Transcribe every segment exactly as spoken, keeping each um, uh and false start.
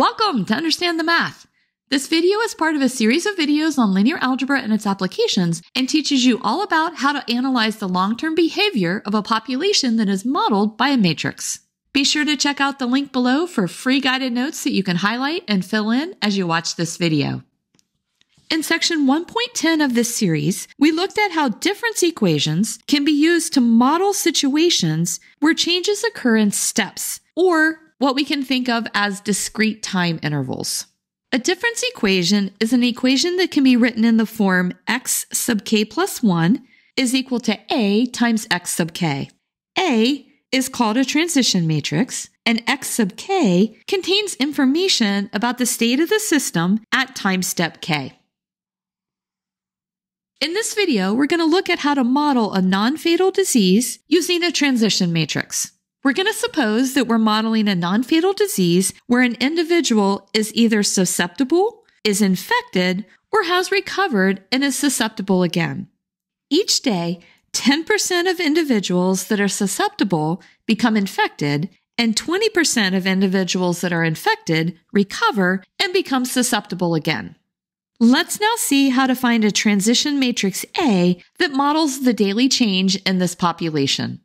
Welcome to Understand the Math. This video is part of a series of videos on linear algebra and its applications and teaches you all about how to analyze the long-term behavior of a population that is modeled by a matrix. Be sure to check out the link below for free guided notes that you can highlight and fill in as you watch this video. In section one point ten of this series, we looked at how difference equations can be used to model situations where changes occur in steps, or what we can think of as discrete time intervals. A difference equation is an equation that can be written in the form x sub k plus one is equal to A times x sub k. A is called a transition matrix, and x sub k contains information about the state of the system at time step k. In this video, we're going to look at how to model a non-fatal disease using a transition matrix. We're going to suppose that we're modeling a non-fatal disease where an individual is either susceptible, is infected, or has recovered and is susceptible again. Each day, ten percent of individuals that are susceptible become infected, and twenty percent of individuals that are infected recover and become susceptible again. Let's now see how to find a transition matrix A that models the daily change in this population.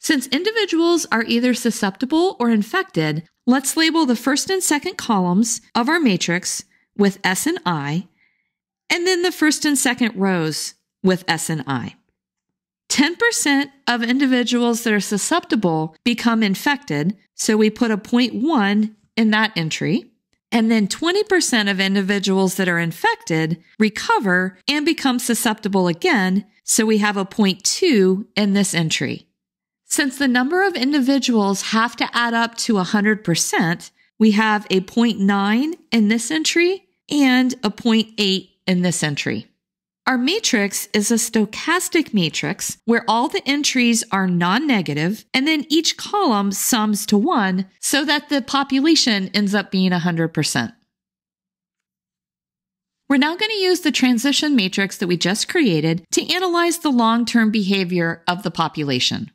Since individuals are either susceptible or infected, let's label the first and second columns of our matrix with S and I, and then the first and second rows with S and I. ten percent of individuals that are susceptible become infected, so we put a zero point one in that entry. And then twenty percent of individuals that are infected recover and become susceptible again, so we have a zero point two in this entry. Since the number of individuals have to add up to one hundred percent, we have a zero point nine in this entry and a zero point eight in this entry. Our matrix is a stochastic matrix where all the entries are non-negative, and then each column sums to one so that the population ends up being one hundred percent. We're now going to use the transition matrix that we just created to analyze the long-term behavior of the population.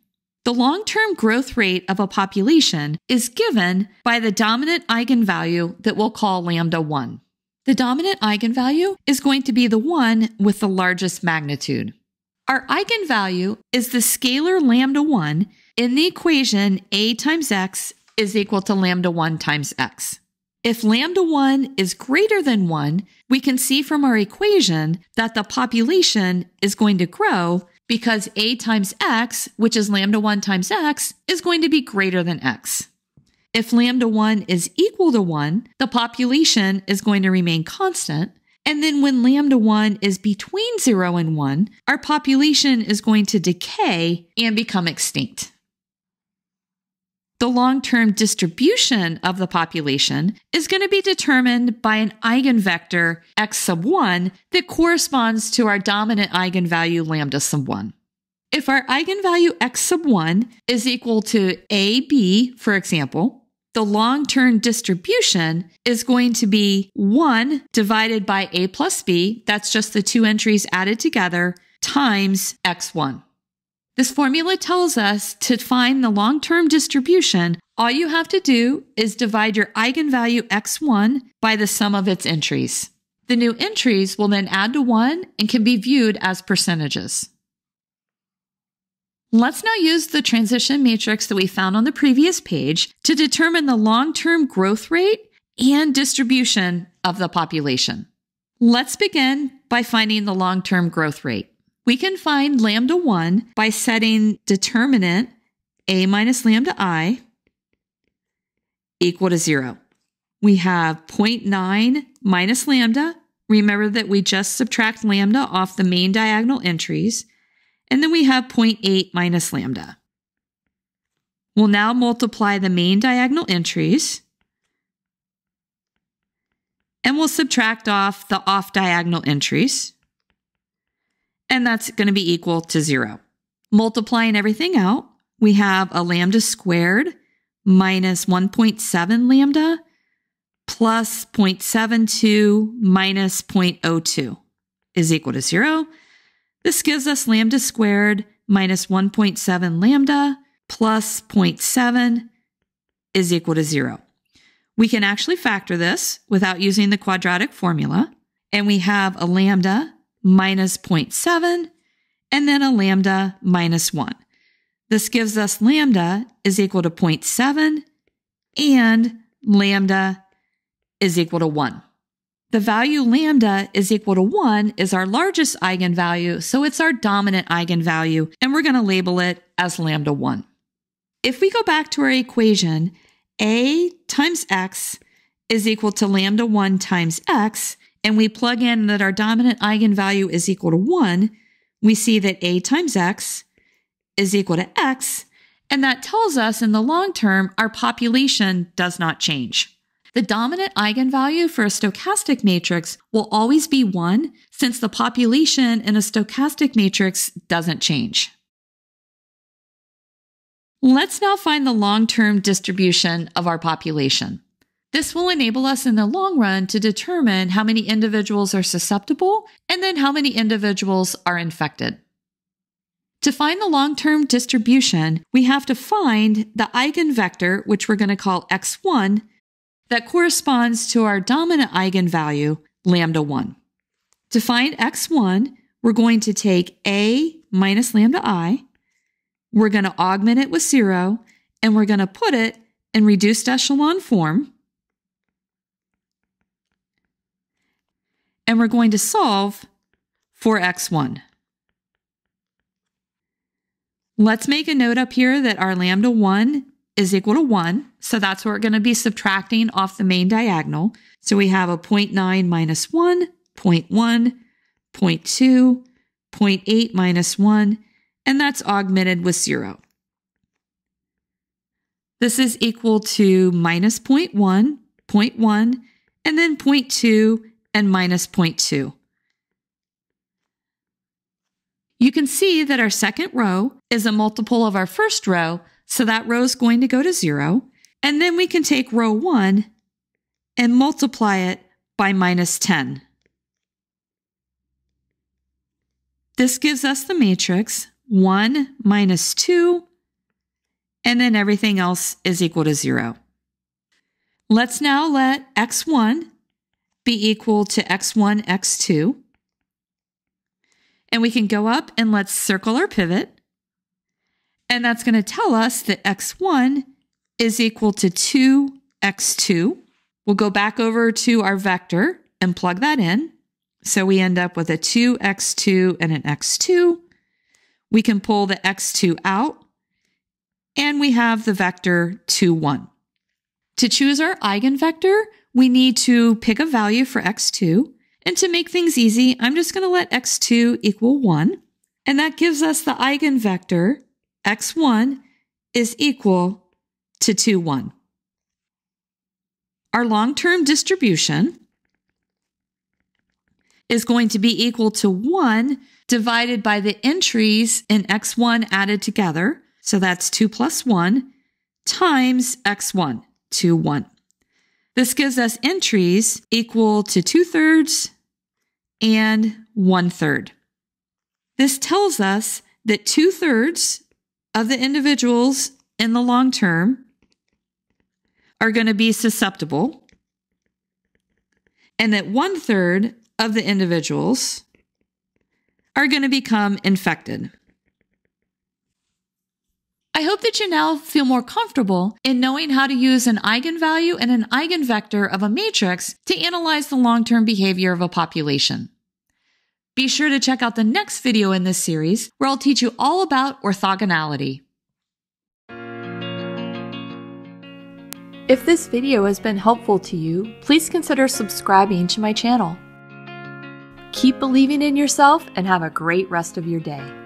The long-term growth rate of a population is given by the dominant eigenvalue that we'll call lambda one. The dominant eigenvalue is going to be the one with the largest magnitude. Our eigenvalue is the scalar lambda one in the equation A times x is equal to lambda one times x. If lambda one is greater than one, we can see from our equation that the population is going to grow because A times x, which is lambda one times x, is going to be greater than x. If lambda one is equal to one, the population is going to remain constant. And then when lambda one is between zero and one, our population is going to decay and become extinct. The long-term distribution of the population is going to be determined by an eigenvector x sub one that corresponds to our dominant eigenvalue lambda sub one. If our eigenvalue x sub one is equal to A B, for example, the long-term distribution is going to be one divided by A plus B, that's just the two entries added together, times x one. This formula tells us to find the long-term distribution, all you have to do is divide your eigenvalue x one by the sum of its entries. The new entries will then add to one and can be viewed as percentages. Let's now use the transition matrix that we found on the previous page to determine the long-term growth rate and distribution of the population. Let's begin by finding the long-term growth rate. We can find lambda one by setting determinant A minus lambda I equal to zero. We have zero point nine minus lambda. Remember that we just subtract lambda off the main diagonal entries. And then we have zero point eight minus lambda. We'll now multiply the main diagonal entries, and we'll subtract off the off-diagonal entries, and that's going to be equal to zero. Multiplying everything out, we have a lambda squared minus one point seven lambda plus zero point seven two minus zero point zero two is equal to zero. This gives us lambda squared minus one point seven lambda plus zero point seven is equal to zero. We can actually factor this without using the quadratic formula, and we have a lambda minus zero point seven and then a lambda minus one. This gives us lambda is equal to zero point seven and lambda is equal to one. The value lambda is equal to one is our largest eigenvalue, so it's our dominant eigenvalue, and we're going to label it as lambda one. If we go back to our equation, A times x is equal to lambda one times x, and we plug in that our dominant eigenvalue is equal to one, we see that A times x is equal to x, and that tells us in the long term our population does not change. The dominant eigenvalue for a stochastic matrix will always be one, since the population in a stochastic matrix doesn't change. Let's now find the long-term distribution of our population. This will enable us in the long run to determine how many individuals are susceptible and then how many individuals are infected. To find the long-term distribution, we have to find the eigenvector, which we're going to call x one, that corresponds to our dominant eigenvalue, lambda one. To find x one, we're going to take A minus lambda I, we're going to augment it with zero, and we're going to put it in reduced echelon form, and we're going to solve for x one. Let's make a note up here that our lambda one is equal to one, so that's what we're going to be subtracting off the main diagonal. So we have a zero point nine minus one, zero point one, zero point two, zero point eight minus one, and that's augmented with zero. This is equal to minus zero point one, zero point one, and then zero point two and minus zero point two. You can see that our second row is a multiple of our first row, so that row is going to go to zero. And then we can take row one and multiply it by minus ten. This gives us the matrix one minus two, and then everything else is equal to zero. Let's now let x one be equal to x one, x two. And we can go up and let's circle our pivot. And that's going to tell us that x one is equal to two, x two. We'll go back over to our vector and plug that in. So we end up with a two, x two, and an x two. We can pull the x two out, and we have the vector two, one. To choose our eigenvector, we need to pick a value for x two, and to make things easy, I'm just going to let x two equal one, and that gives us the eigenvector x one is equal to two, one. Our long-term distribution is going to be equal to one divided by the entries in x one added together. So that's two plus one times x one, two, one. This gives us entries equal to two thirds and one third. This tells us that two thirds of the individuals in the long term are going to be susceptible, and that one third of the individuals are going to become infected. I hope that you now feel more comfortable in knowing how to use an eigenvalue and an eigenvector of a matrix to analyze the long-term behavior of a population. Be sure to check out the next video in this series, where I'll teach you all about orthogonality. If this video has been helpful to you, please consider subscribing to my channel. Keep believing in yourself and have a great rest of your day.